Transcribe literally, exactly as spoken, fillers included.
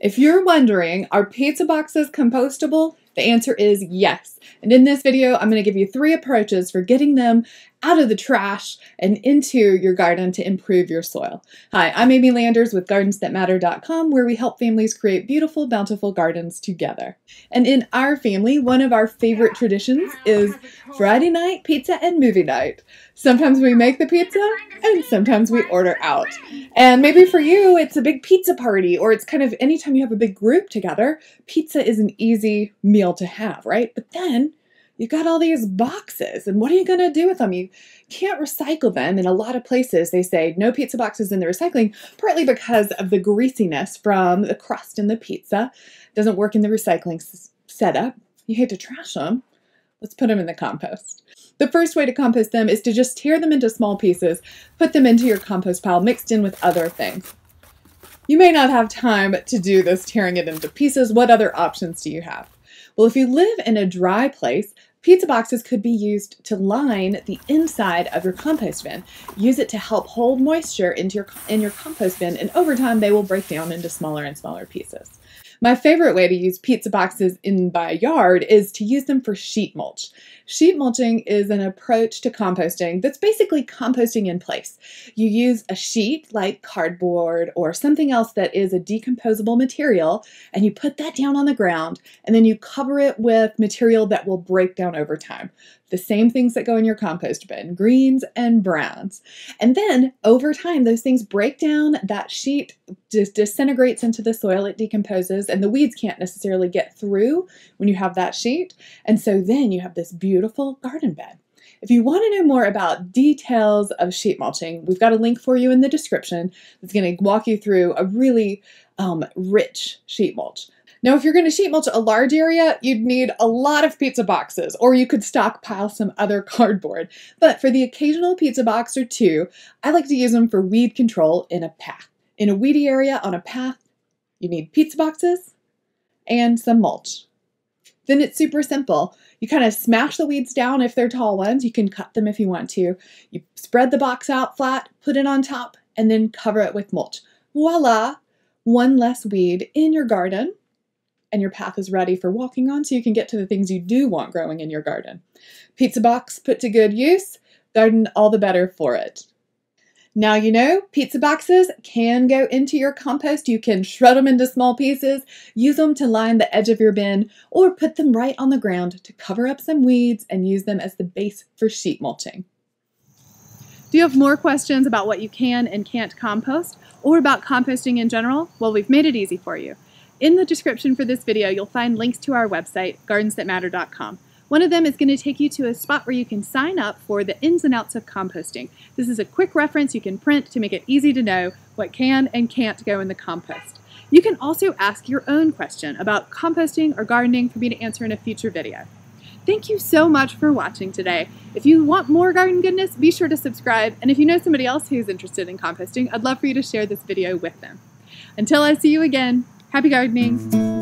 If you're wondering, are pizza boxes compostable? The answer is yes. And in this video, I'm going to give you three approaches for getting them out of the trash and into your garden to improve your soil. Hi, I'm Amy Landers with gardens that matter dot com, where we help families create beautiful, bountiful gardens together. And in our family, one of our favorite traditions is Friday night pizza and movie night. Sometimes we make the pizza and sometimes we order out. And maybe for you, it's a big pizza party, or it's kind of anytime you have a big group together, pizza is an easy meal to have, right? But then you've got all these boxes, and what are you going to do with them? You can't recycle them. In a lot of places, they say no pizza boxes in the recycling, partly because of the greasiness from the crust in the pizza. It doesn't work in the recycling setup. You hate to trash them. Let's put them in the compost. The first way to compost them is to just tear them into small pieces, put them into your compost pile mixed in with other things. You may not have time to do this tearing it into pieces. What other options do you have? Well, if you live in a dry place, pizza boxes could be used to line the inside of your compost bin. Use it to help hold moisture into your, in your compost bin, and over time they will break down into smaller and smaller pieces. My favorite way to use pizza boxes in my yard is to use them for sheet mulch. Sheet mulching is an approach to composting that's basically composting in place. You use a sheet like cardboard or something else that is a decomposable material, and you put that down on the ground, and then you cover it with material that will break down over time. The same things that go in your compost bin, greens and browns. And then over time, those things break down, that sheet just disintegrates into the soil, it decomposes, and the weeds can't necessarily get through when you have that sheet. And so then you have this beautiful garden bed. If you want to know more about details of sheet mulching, we've got a link for you in the description that's going to walk you through a really um, rich sheet mulch. Now, if you're going to sheet mulch a large area, you'd need a lot of pizza boxes, or you could stockpile some other cardboard. But for the occasional pizza box or two, I like to use them for weed control in a path. In a weedy area on a path, you need pizza boxes and some mulch. Then it's super simple. You kind of smash the weeds down if they're tall ones. You can cut them if you want to. You spread the box out flat, put it on top, and then cover it with mulch. Voila! One less weed in your garden, and your path is ready for walking on, so you can get to the things you do want growing in your garden. Pizza box put to good use, garden all the better for it. Now you know, pizza boxes can go into your compost. You can shred them into small pieces, use them to line the edge of your bin, or put them right on the ground to cover up some weeds and use them as the base for sheet mulching. Do you have more questions about what you can and can't compost, or about composting in general? Well, we've made it easy for you. In the description for this video, you'll find links to our website, gardens that matter dot com. One of them is going to take you to a spot where you can sign up for the ins and outs of composting. This is a quick reference you can print to make it easy to know what can and can't go in the compost. You can also ask your own question about composting or gardening for me to answer in a future video. Thank you so much for watching today. If you want more garden goodness, be sure to subscribe. And if you know somebody else who's interested in composting, I'd love for you to share this video with them. Until I see you again, happy gardening!